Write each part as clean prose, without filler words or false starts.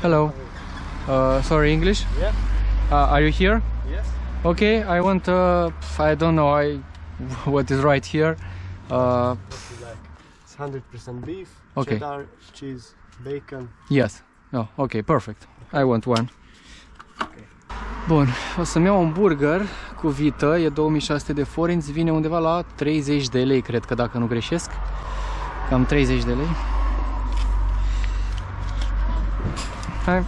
Hello. Sorry, English? Yeah. Are you here? Yes. Okay, I want, I don't know what is right here. What you like? It's 100% beef, okay. Cheddar, cheese, bacon. Yes. No, ok, perfect. I want one. Okay. Bun, o să-mi iau un burger cu vită, e 2600 de forinți, vine undeva la 30 de lei, cred că, dacă nu greșesc. Cam 30 de lei. Hai.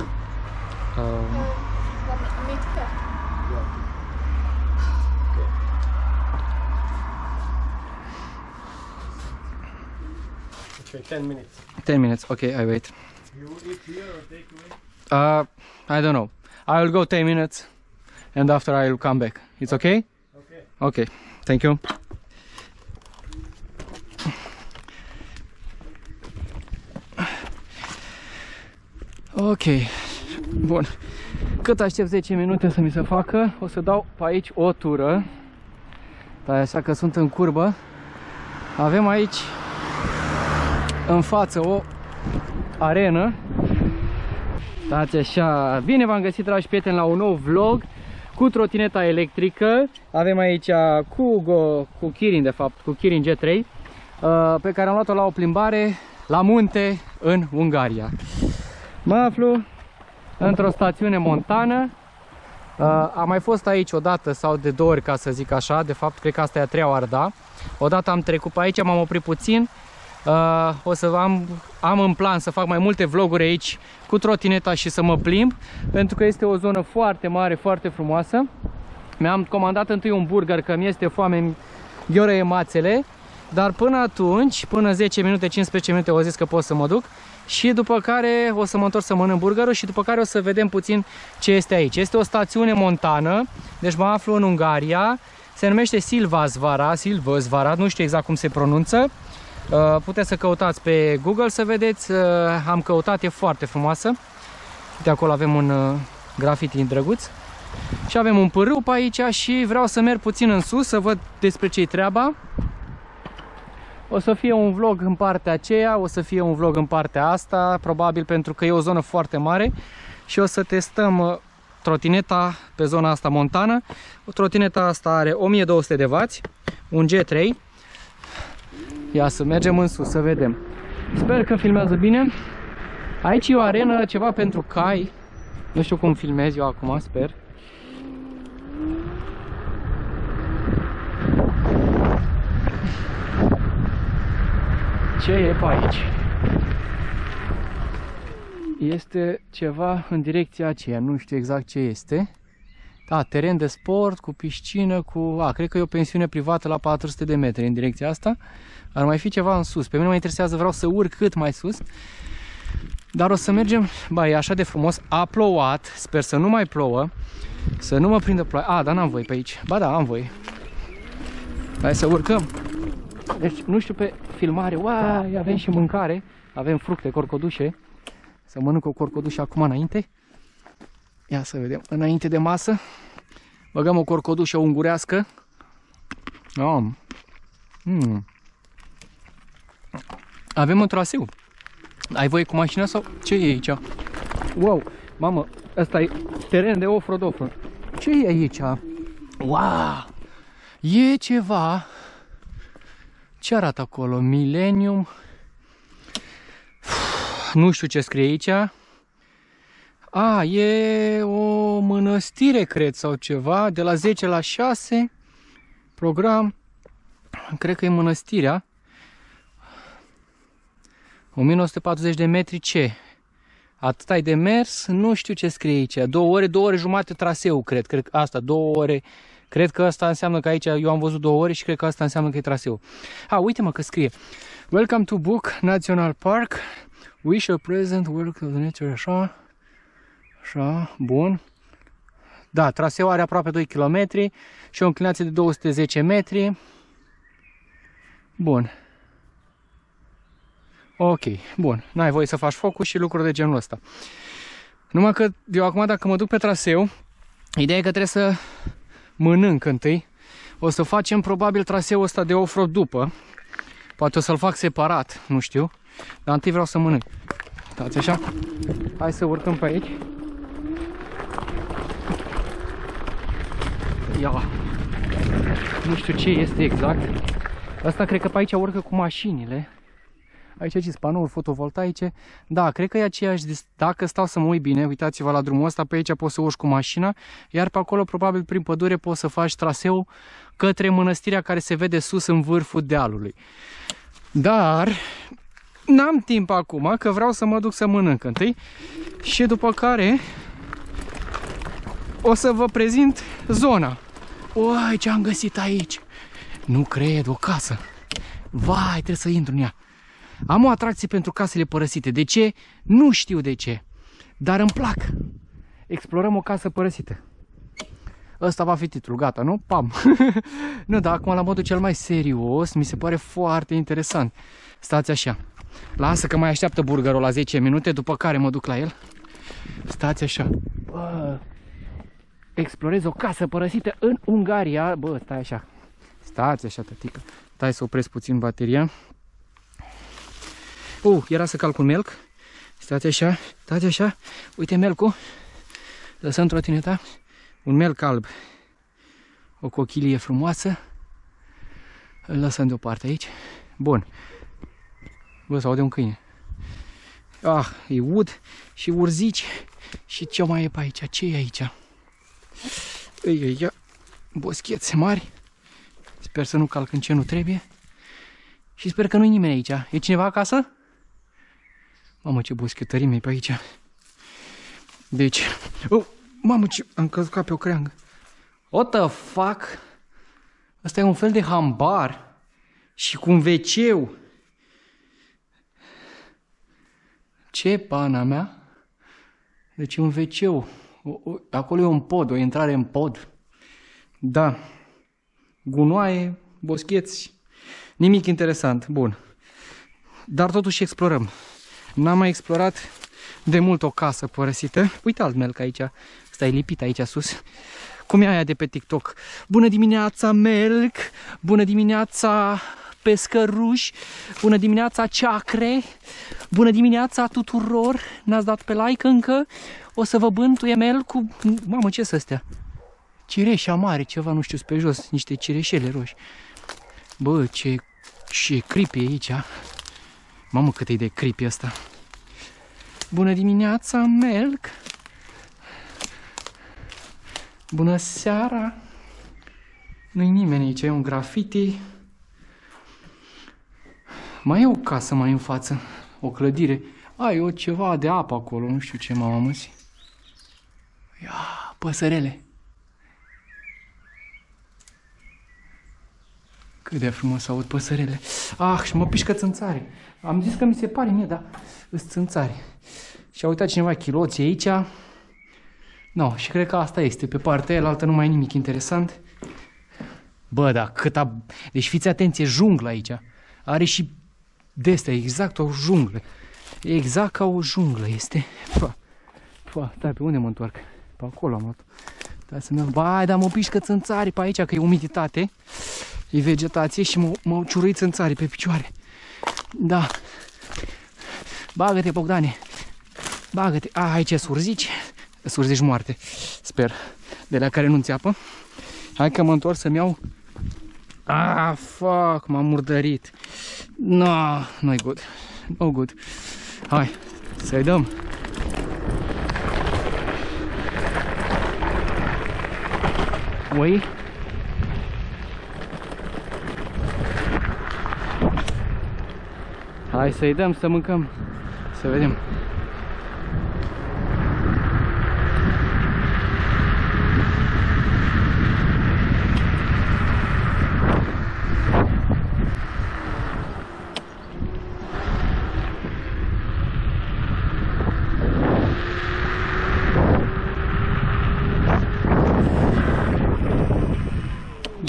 Okay, 10 minutes. 10 minutes, ok, I wait. You eat here or take away? I don't know. I will go 10 minutes and after I will come back. It's okay? Okay. Okay, thank you. Ok, bun. Cât aștept 10 minute să mi se facă, o să dau pe aici o tură. Dar așa că sunt în curbă. Avem aici în față o arenă. Dați așa. Bine v-am găsit, dragi prieteni, la un nou vlog cu trotineta electrică. Avem aici cu Kirin, de fapt, cu Kirin G3, pe care am luat-o la o plimbare la munte în Ungaria. Mă aflu într-o stațiune montană. Am mai fost aici o dată sau de două ori, ca să zic așa. De fapt, cred că asta e a treia oară, da. Odată am trecut pe aici, m-am oprit puțin. O să am în plan să fac mai multe vloguri aici cu trotineta și să mă plimb, pentru că este o zonă foarte mare, foarte frumoasă. Mi-am comandat întâi un burger, că mi-este foame, gheorăie mațele. Dar până atunci, până 10 minute, 15 minute, o zis că pot să mă duc. Și după care o să mă întorc să mănânc burgerul și după care o să vedem puțin ce este aici. Este o stațiune montană, deci mă aflu în Ungaria. Se numește Szilvásvárad, nu știu exact cum se pronunță. Puteți să căutați pe Google să vedeți, am căutat, e foarte frumoasă. De acolo avem un graffiti drăguț. Și avem un pârâu pe aici și vreau să merg puțin în sus să văd despre ce-i treaba. O să fie un vlog în partea aceea, o să fie un vlog în partea asta, probabil, pentru că e o zonă foarte mare. Și o să testăm trotineta pe zona asta montană. Trotineta asta are 1200 de vați, un G3. Ia să mergem în sus, să vedem. Sper că filmează bine. Aici e o arenă, ceva pentru cai. Nu știu cum filmez eu acum, sper. Ce e pe aici? Este ceva în direcția aceea, nu știu exact ce este. Da, teren de sport, cu piscină, cu... A, cred că e o pensiune privată la 400 de metri în direcția asta. Ar mai fi ceva în sus. Pe mine mă interesează, vreau să urc cât mai sus. Dar o să mergem... Ba, e așa de frumos. A plouat. Sper să nu mai plouă. Să nu mă prindă ploaie. A, dar n-am voie pe aici. Ba da, am voie. Hai să urcăm. Deci, nu știu pe filmare. Uai, avem și mâncare. Avem fructe, corcodușe. Să mănânc o corcodușă acum înainte. Ia să vedem, înainte de masă, băgăm o corcodușă ungurească. Avem un traseu. Ai voie cu mașina sau ce e aici? Wow, mamă, ăsta e teren de off-road, Ce e aici? Wow, e ceva. Ce arată acolo? Millennium. Nu știu ce scrie aici. A, e o mănăstire, cred, sau ceva, de la 10 la 6, program, cred că e mănăstirea, 1940 de metri, ce? Atât ai de mers, nu știu ce scrie aici, 2 ore, 2 ore jumate traseu, cred că asta, 2 ore, cred că asta înseamnă că aici, eu am văzut 2 ore și cred că asta înseamnă că e traseu. A, uite-mă că scrie, Welcome to Book National Park, we shall present work of the nature, așa. Așa, bun. Da, traseul are aproape 2 km și o înclinație de 210 metri. Bun. Ok, bun. N-ai voie să faci focul și lucruri de genul ăsta. Numai că eu acum, dacă mă duc pe traseu, ideea e că trebuie să mănânc întâi. O să facem probabil traseul ăsta de off-road după. Poate o să-l fac separat, nu știu. Dar întâi vreau să mănânc. Dați așa. Hai să urcăm pe aici. Ia. Nu știu ce este exact. Asta cred că pe aici urcă cu mașinile. Aici sunt panouri fotovoltaice. Da, cred că e aceeași. Dacă stau să mă uit bine, uitați-vă la drumul ăsta, pe aici poți să urci cu mașina, iar pe acolo probabil prin pădure poți să faci traseul către mănăstirea care se vede sus în vârful dealului. Dar n-am timp acum, că vreau să mă duc să mănânc întâi și după care o să vă prezint zona. Uai, ce am găsit aici! Nu cred, o casă! Vai, trebuie să intru în ea! Am o atracție pentru casele părăsite. De ce? Nu știu de ce. Dar îmi plac. Explorăm o casă părăsită. Ăsta va fi titlul, gata, nu? Pam! Nu, dar acum la modul cel mai serios, mi se pare foarte interesant. Stați așa. Lasă că mai așteaptă burgerul la 10 minute, după care mă duc la el. Stați așa. Bă, explorez o casă părăsită în Ungaria. Bă, stai așa. Stați așa, tătică. Stai să opresc puțin bateria. Era să calc un melc. Stați așa, stați așa. Uite melcul. Lăsăm trotineta. Un melc alb. O cochilie frumoasă. Îl lăsăm deoparte aici. Bun. Bă, s-aude un câine. Ah, e ud și urzici. Și ce mai e pe aici? Ce e aici? Boschețe mari. Sper să nu calc în ce nu trebuie. Și sper că nu-i nimeni aici. E cineva acasă? Mamă, ce boschetărime e pe aici. Deci... mamă, ce... am căzut pe o creangă. What the fuck? Asta e un fel de hambar. Și cu un WC-ul. Ce pana mea? Deci e un WC-ul. Acolo e un pod, o intrare în pod. Da. Gunoaie, boscheți... Nimic interesant, bun. Dar totuși explorăm. N-am mai explorat de mult o casă părăsită. Uite alt melc aici. Ăsta e lipit aici sus. Cum e aia de pe TikTok? Bună dimineața, melc! Bună dimineața, pescăruși! Bună dimineața, ceacre! Bună dimineața tuturor! N-ați dat pe like încă? O să vă bântuie melcul cu... Mamă, ce-s astea? Cireșa mare, ceva, nu știu, pe jos. Niște cireșele roșii. Bă, ce creepy aici. Mamă, cât e de creepy asta. Bună dimineața, melc. Bună seara. Nu-i nimeni aici, e un graffiti. Mai e o casă mai în față. O clădire. E o ceva de apă acolo, nu știu ce m-am amuzit. Ia, păsărele. Cât de frumos aud păsărele. Ah, și mă pișcă țânțari. Am zis că mi se pare mie, dar îți țânțari. Și a uitat cineva chiloții aici. No, și cred că asta este. Pe partea aia, la altă nu mai e nimic interesant. Bă, da, deci fiți atenție, junglă aici. Are și de-astea, exact o junglă. Exact ca o junglă este. Stai, pe unde mă întorc? Pe acolo am luat. Ba, dar mă pișcă țânțari pe aici, că e umiditate. E vegetație și m-au ciuruit țânțarii pe picioare. Da. Bagă-te, Bogdane. Bagă-te. Aici surzici. Surzici moarte. Sper. De la care nu înțeapă. Hai că mă întorc să-mi iau. Fuck. M-am murdărit. No, no good. No good. Hai. Să-i dăm. Oi. Hai să-i dăm, să mâncăm, să vedem.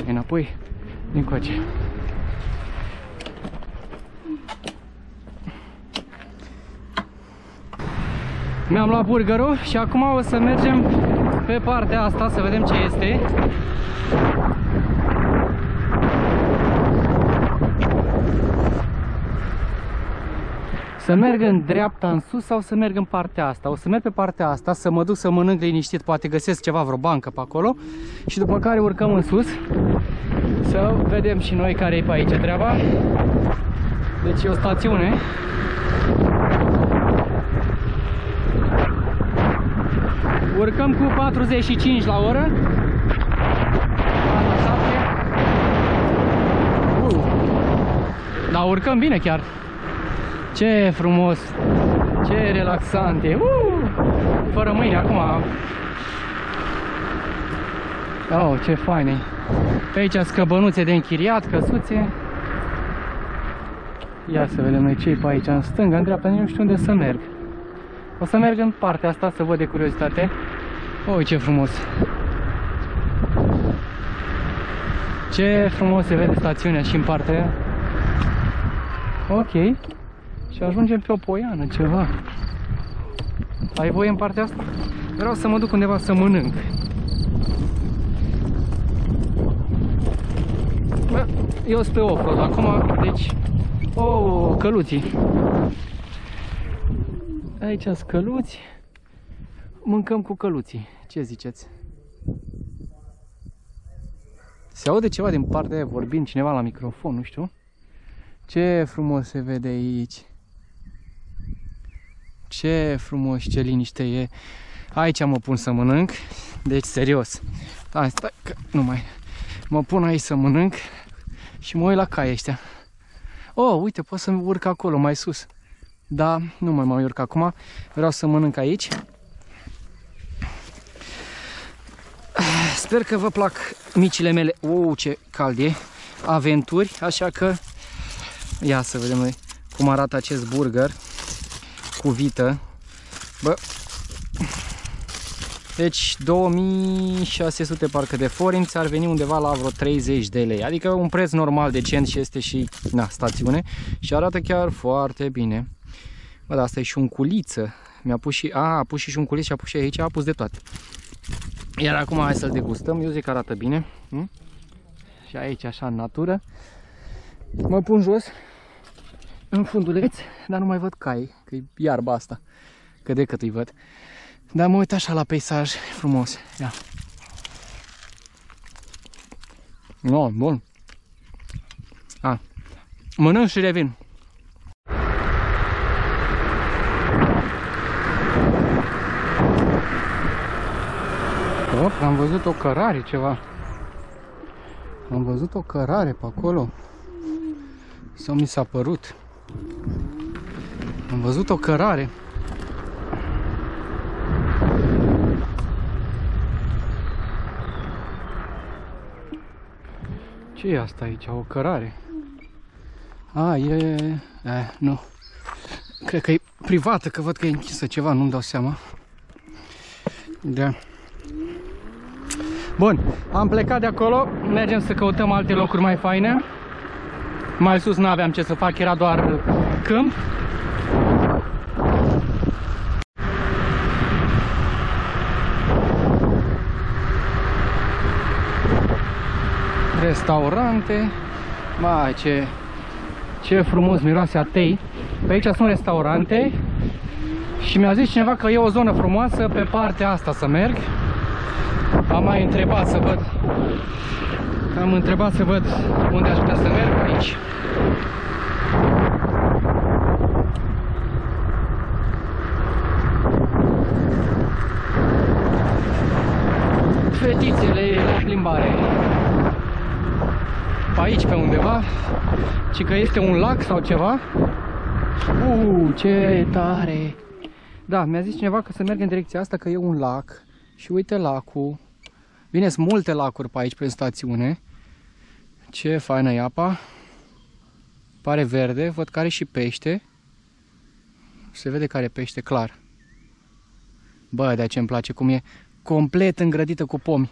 Mai înapoi, din coace. Mi-am luat burgerul și acum o să mergem pe partea asta să vedem ce este. Să merg în dreapta, în sus, sau să merg în partea asta? O să merg pe partea asta, să mă duc să mănânc liniștit, poate găsesc ceva, vreo bancă pe acolo. Și după care urcăm în sus, să vedem și noi care e pe aici treaba. Deci e o stațiune. Urcăm cu 45 la oră. Dar urcăm bine chiar. Ce frumos, ce relaxant e. Fără mâini acum. Oh, ce fain e. Pe aici scăbănuțe de închiriat, căsuțe. Ia să vedem noi ce e pe aici, în stânga, în dreapta, nu știu unde să merg. O să merg în partea asta să văd de curiozitate. Oh, ce frumos. Ce frumos se vede stațiunea și în partea. Ok. Și ajungem pe o poiană, ceva. Ai voie în partea asta? Vreau să mă duc undeva să mănânc. Bă, eu sunt pe off-road acum, deci... Oh, căluții. Aici sunt căluți. Mâncăm cu căluții. Ce ziceți? Se aude ceva din partea aia, vorbind cineva la microfon, nu știu. Ce frumos se vede aici. Ce frumos, ce liniște e. Aici mă pun să mănânc. Deci serios. Hai, stai că nu mai. Mă pun aici să mănânc și mă uit la cai ăștia. Oh, uite, pot să urc acolo, mai sus. Da, nu mai mă urc acum. Vreau să mănânc aici. Sper că vă plac micile mele. Oh, ce cald e. Aventuri, așa că ia să vedem noi cum arată acest burger cu vită. Bă. Deci 2600 parcă de forinți ar veni undeva la vreo 30 de lei. Adică un preț normal, decent, și este și na, stațiune și arată chiar foarte bine. Bă, dar asta e și un culiță. Mi-a pus și a pus și un culiț și a pus și aici, a pus de toate. Iar acum hai să-l degustăm. Eu zic că arată bine. Și aici așa în natură. Mă pun jos în funduleț, dar nu mai văd cai, că e iarba asta. Că de cât îi văd. Dar mă uit așa la peisaj frumos. Ia. No, bun. A. Mănânc și revin. Op, am văzut o cărare ceva. Am văzut o cărare pe acolo. Sau mi s-a părut. Am văzut o cărare. Ce e asta aici? O cărare? A, e... nu. Cred că e privată, că văd că e închisă ceva, nu-mi dau seama. Da. Bun, am plecat de acolo. Mergem să căutăm alte locuri mai faine. Mai sus n-aveam ce să fac, era doar câmp. Restaurante. Mai ce frumos miroase a tei. Pe aici sunt restaurante. Și mi-a zis cineva că e o zonă frumoasă pe partea asta să merg. Am mai întrebat să văd. Am întrebat să văd unde aș putea să merg aici. Fetițele la plimbare. Pe aici, pe undeva. Ci că este un lac sau ceva. Ce tare! Da, mi-a zis cineva că să merg în direcția asta, că e un lac. Și uite lacul. Bine, sunt multe lacuri pe aici, prin stațiune. Ce faină e apa. Pare verde, văd că are și pește. Se vede că are pește, clar. Bă, de aceea îmi place cum e complet îngrădită cu pomi.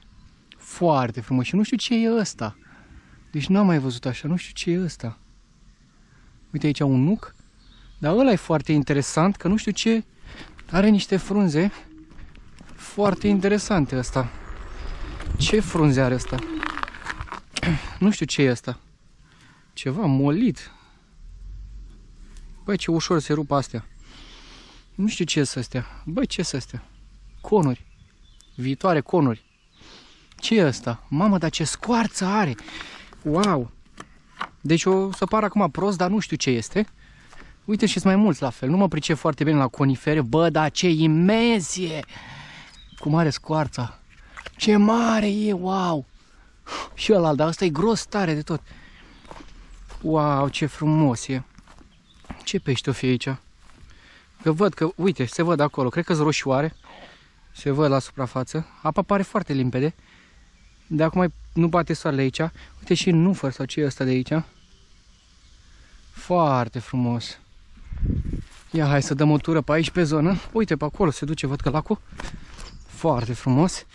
Foarte frumos. Și nu știu ce e ăsta. Deci n-am mai văzut așa, nu știu ce e ăsta. Uite aici un nuc. Dar ăla e foarte interesant, că nu știu ce... Are niște frunze. Foarte interesante ăsta. Ce frunze are asta? Nu știu ce e asta. Ceva molit. Băi, ce ușor se rup astea. Nu știu ce sunt astea. Băi, ce sunt astea? Conuri. Viitoare conuri. Ce e asta? Mamă, dar ce scoarță are! Wow! Deci o să par acum prost, dar nu știu ce este. Uite și sunt mai mulți la fel. Nu mă pricep foarte bine la conifere. Bă, dar ce imens e! Cum are scoarța! Ce mare e! Wow! Și ăla, dar ăsta e gros tare de tot. Wow, ce frumos e! Ce pește o fi aici? Că văd că, uite, se văd acolo. Cred că-s roșioare. Se văd la suprafață. Apa pare foarte limpede. De acum nu bate soarele aici. Uite și nufăr sau ce e ăsta de aici. Foarte frumos. Ia hai să dăm o tură pe aici pe zonă. Uite pe acolo se duce, văd că lacul. Foarte frumos.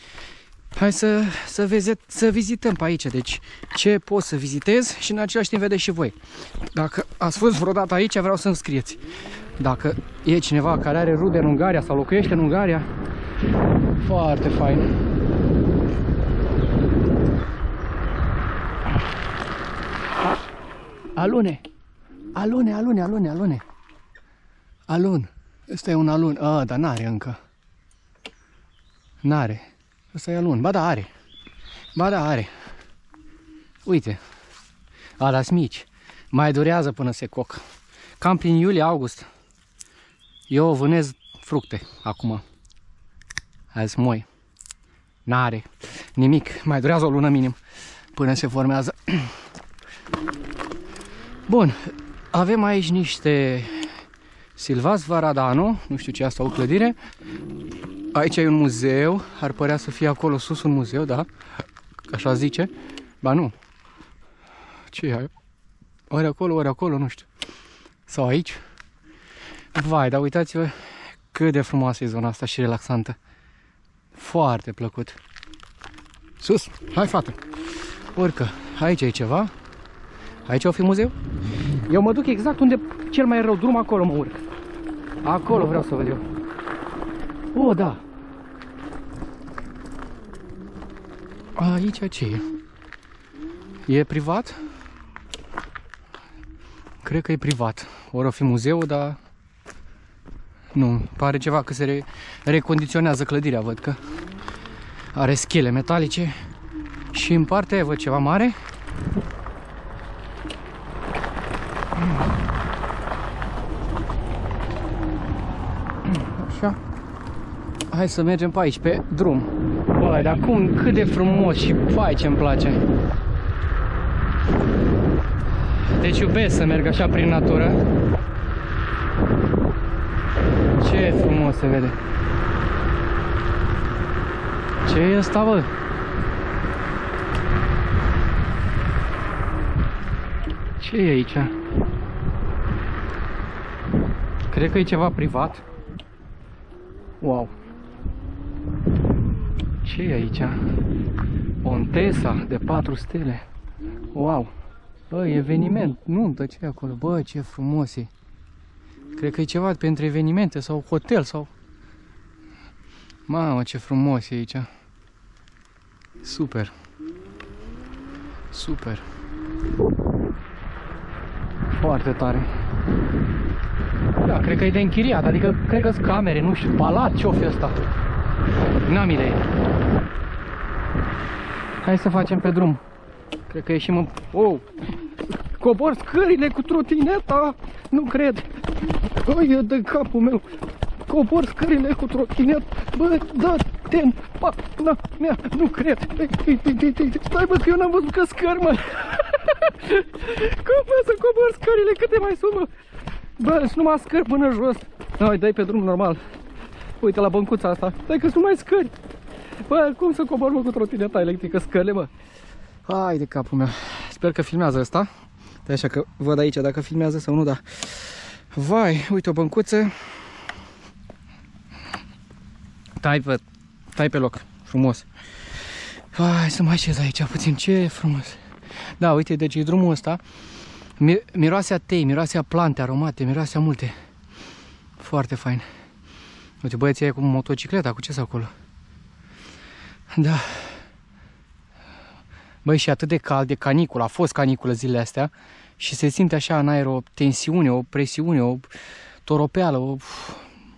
Hai să vizităm pe aici. Deci ce pot să vizitez și în același timp vedeți și voi. Dacă ați fost vreodată aici, vreau să-mi scrieți. Dacă e cineva care are rude în Ungaria sau locuiește în Ungaria. Foarte fain. Alune. Alune, alune, alune, alune. Alun. Ăsta e un alun. A, dar n-are încă. N-are. Ăsta e alun. Ba da, are. Ba da, are. Uite. Alas mici. Mai durează până se coc. Cam prin iulie-august. Eu vânez fructe acum. Azi moi. N-are nimic. Mai durează o lună minim până se formează. Bun, avem aici niște Szilvásvárad, nu știu ce e asta, o clădire. Aici e un muzeu, ar părea să fie acolo sus un muzeu, da? Așa zice. Ba nu. Ce e? Ori acolo, nu știu. Sau aici. Vai, dar uitați-vă cât de frumoasă e zona asta și relaxantă. Foarte plăcut. Sus, hai fată. Urcă, aici e ceva. Aici o fi muzeu? Eu mă duc exact unde cel mai rău drum, acolo mă urc. Acolo vreau să văd eu. O, da! Aici ce e? E privat? Cred că e privat. Ori o fi muzeu, dar... Nu, pare ceva că se recondiționează clădirea, văd că are schele metalice. Și în partea văd ceva mare. Așa. Hai să mergem pe aici, pe drum. Băi, dar cum, cât de frumos și fai ce-mi place. Deci iubesc să merg așa prin natură. Ce frumos se vede. Ce e ăsta, bă? Ce e aici? Cred că e ceva privat. Wow! Ce e aici? Pontesa de 4 stele. Wow! Băi, eveniment, nuntă, ce e acolo? Bă, ce frumos e! Cred că e ceva pentru evenimente sau hotel sau... Mamă, ce frumos e aici! Super! Super! Foarte tare. Da, cred că e de închiriat, adică cred că sunt camere, nu știu, palat, ce-o fi ăsta? N-am idee. Hai să facem pe drum. Cred că ieșim în... Oh! Cobor scările cu trotineta! Nu cred! Băi, de capul meu! Cobor scările cu trotineta! Bă, da-te-n pana mea! Nu cred! Stai, bă, că eu n-am văzut că scări, mă! Cum vreau să cobor scările? Câte mai sunt, mă? Bă, nu mai scări până jos. Hai, dai pe drum normal. Uite la băncuța asta. Stai că sunt mai scări. Bă, cum să cobor, mă, cu trotineta electrică? Scările, mă. Hai de capul meu. Sper că filmează asta. De așa că văd aici dacă filmează sau nu, da. Vai, uite o băncuță. Tai pe loc. Frumos. Hai să mă așez aici puțin. Ce frumos. Da, uite, deci e drumul ăsta. Miroase a tei, miroase a plante aromate, miroase a multe. Foarte fain. Uite, băieții aia cu motocicleta, cu ce-s acolo? Da. Băi, și atât de cald, de caniculă, a fost caniculă zilele astea. și se simte așa în aer o tensiune, o presiune, o toropeală,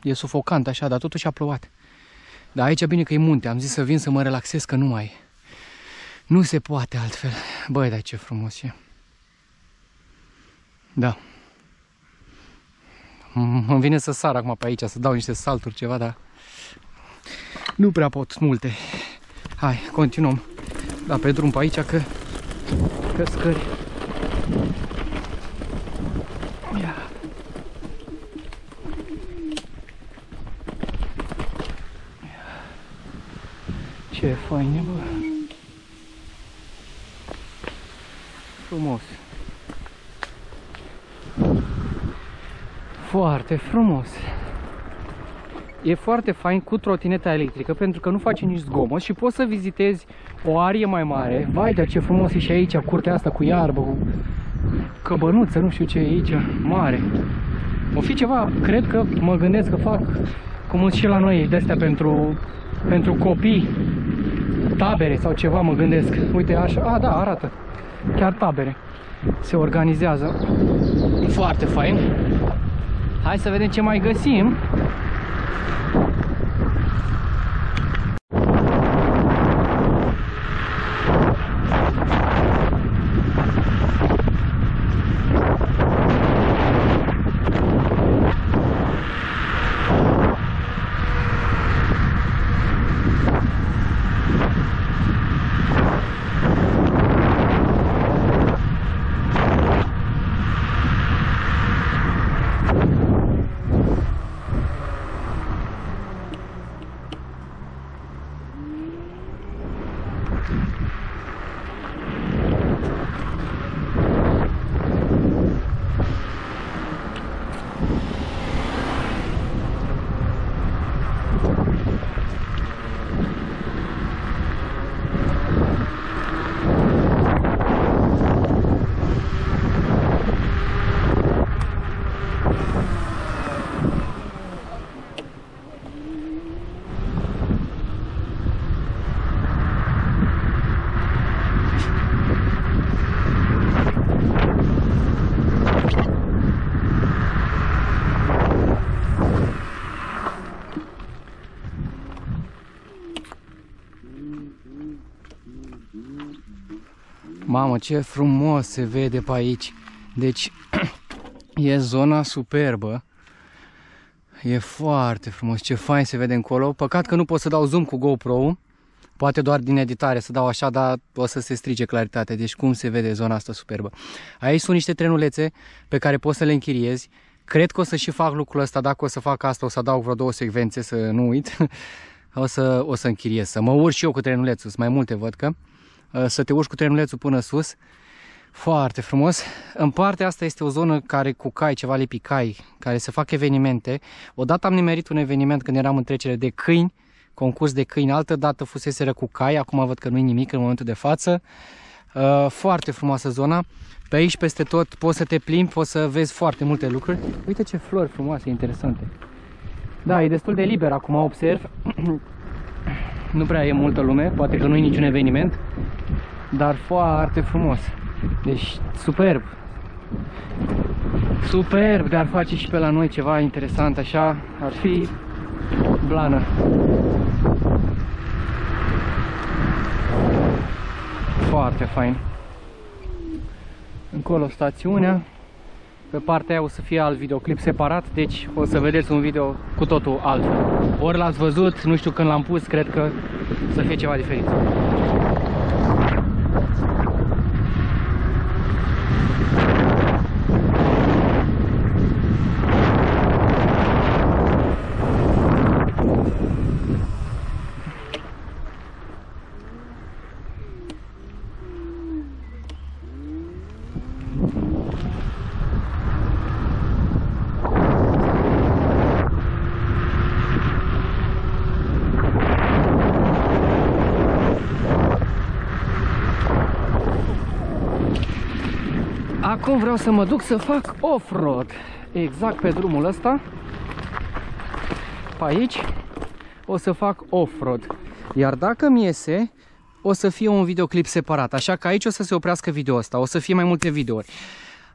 e sufocant așa, dar totuși a plouat. Dar aici bine că e munte, am zis să vin să mă relaxez că nu mai e. Nu se poate altfel. Băi, dar ce frumos e. Da. Îmi vine să sar acum pe aici, să dau niște salturi, ceva, dar nu prea pot multe. Hai, continuăm. Da, pe drum pe aici, că scări. Ia. Ce faine, bă. Frumos. Foarte frumos. E foarte fain cu trotineta electrică pentru că nu face nici zgomot și poți să vizitezi o arie mai mare. Vai, dar ce frumos e și aici, curtea asta cu iarbă, cu căbănuță, nu știu ce e aici, mare. O fi ceva, cred că mă gândesc că fac, cum sunt și la noi de-astea pentru copii, tabere sau ceva, mă gândesc. Uite așa, a, da, arată. Chiar tabere. Se organizează. Foarte fain. Hai să vedem ce mai găsim. Mamă, ce frumos se vede pe aici. Deci e zona superbă. E foarte frumos, ce fain se vede încolo. Păcat că nu pot să dau zoom cu GoPro-ul. Poate doar din editare să dau așa, dar o să se strige claritatea. Deci cum se vede zona asta superbă. Aici sunt niște trenulețe pe care poți să le închiriezi. Cred că o să și fac lucrul ăsta. Dacă o să fac asta, o să adaug vreo 2 secvențe, să nu uit. O să închiriez, să mă urc și eu cu trenulețul. Sunt mai multe, văd că. Să te urci cu trenulețul până sus. Foarte frumos. În partea asta este o zonă care cu cai, ceva lipicai, care se fac evenimente. Odată am nimerit un eveniment când eram în trecere de câini, concurs de câini, altă dată fuseseră cu cai, acum văd că nu-i nimic în momentul de față. Foarte frumoasă zona. Pe aici, peste tot, poți să te plimbi, poți să vezi foarte multe lucruri. Uite ce flori frumoase, interesante. Da, e destul de liber acum, observ. Nu prea e multă lume, poate că nu e niciun eveniment, dar foarte frumos. Deci superb. Superb, dar face și pe la noi ceva interesant așa, ar fi blană. Foarte fain. Încolo stațiunea. Pe partea aia o să fie alt videoclip separat, deci o să vedeți un video cu totul altfel. Ori l-ați văzut, nu știu când l-am pus, cred că să fie ceva diferit. Acum vreau să mă duc să fac off-road. Exact pe drumul ăsta. Pe aici o să fac off-road. Iar dacă mi iese, o să fie un videoclip separat. Așa că aici o să se oprească video ăsta. O să fie mai multe videouri.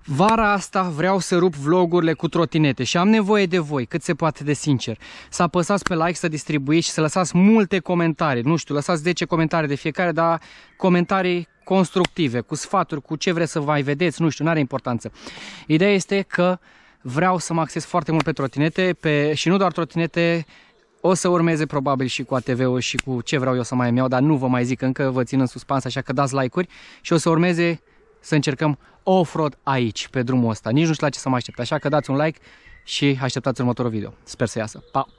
Vara asta vreau să rup vlogurile cu trotinete și am nevoie de voi, cât se poate de sincer. Să apăsați pe like, să distribuiți și să lăsați multe comentarii. Nu știu, lăsați 10 comentarii de fiecare, dar comentarii constructive, cu sfaturi, cu ce vreți să mai vedeți, nu știu, n-are importanță. Ideea este că vreau să mă axez foarte mult pe trotinete și nu doar trotinete. O să urmeze probabil și cu ATV-ul și cu ce vreau eu să mai îmi iau, dar nu vă mai zic încă, vă țin în suspans, așa că dați like-uri și o să urmeze să încercăm off-road aici, pe drumul ăsta. Nici nu știu la ce să mă aștept, așa că dați un like și așteptați următorul video. Sper să iasă. Pa!